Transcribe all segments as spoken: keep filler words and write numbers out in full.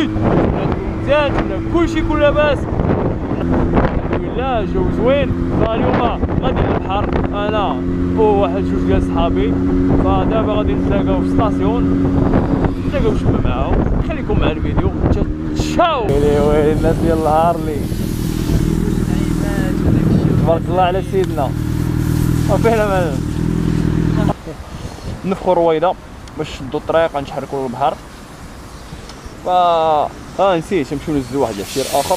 جديد، كومنتات ولا كلشي كون لاباس. الحمد لله الجو زوين، فاليوم غادي للبحر انا وواحد جوج ديال صحابي، فدابا غادي نتلاقاو في ستاسيون، نتلاقاو شويه معاهم. خليكم مع الفيديو تشاو. ويلي ويلي الناس ديال الهارلي، تبارك الله على سيدنا. وفعلا مال نفخو رويده باش نشدو الطريق، غنتحركو للبحر. ف اه نسيت نمشيو نزلو واحد العشير اخر،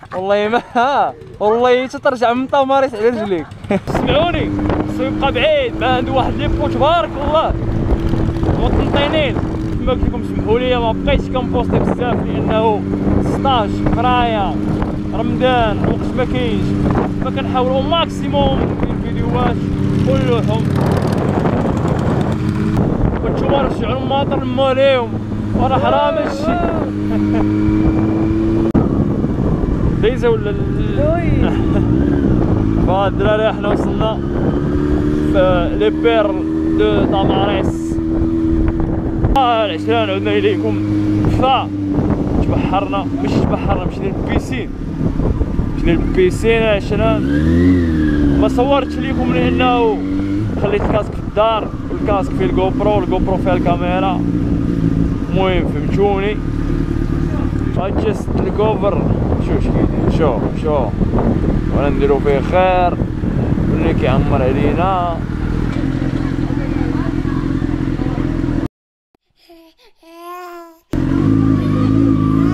والله ما والله تترجع من طماريس على رجليك. سمعوني، خصو يبقى بعيد، ما عنده واحد لي بو تبارك الله وطنطينين. كما قلت لكم سمحوا لي ما بقيتش كنبوستي بزاف، لانه ستاج فرايا رمضان الوقت ما كاينش، فكنحاولوا ماكسيموم ندير فيديوهات كلهم. وانتوما رجعوا الماطر لما ليهم، وراه حرام هادشي. دايزه ولا لوي. فالدراري حنا وصلنا في لي بير دو طماريس. العشرة عدنا اليكم. ف تبحرنا، مش تبحرنا، مشينا للبيسين، مشينا للبيسين العشرة. ما صورتش ليكم لانه خليت الكاسك في الدار، والكاسك في الجو برو، والجو برو فيها الكاميرا. المهم فهمتوني. غادي نشد الكوفر، شوف شكيدير، شوف شوف وانا نديرو فيه خير واللي كيعمر علينا.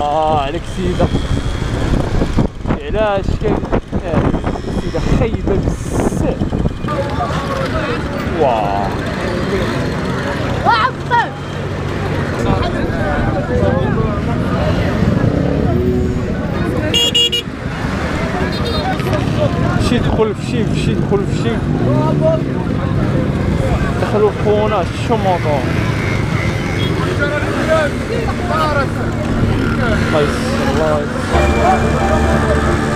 اه عليك سيدة، علاش كاين سيدة خايبة بزاف. واو واو شي دخل في شي في شي دخل في شي دخلوا فونا الشموطون. الله يسلمك.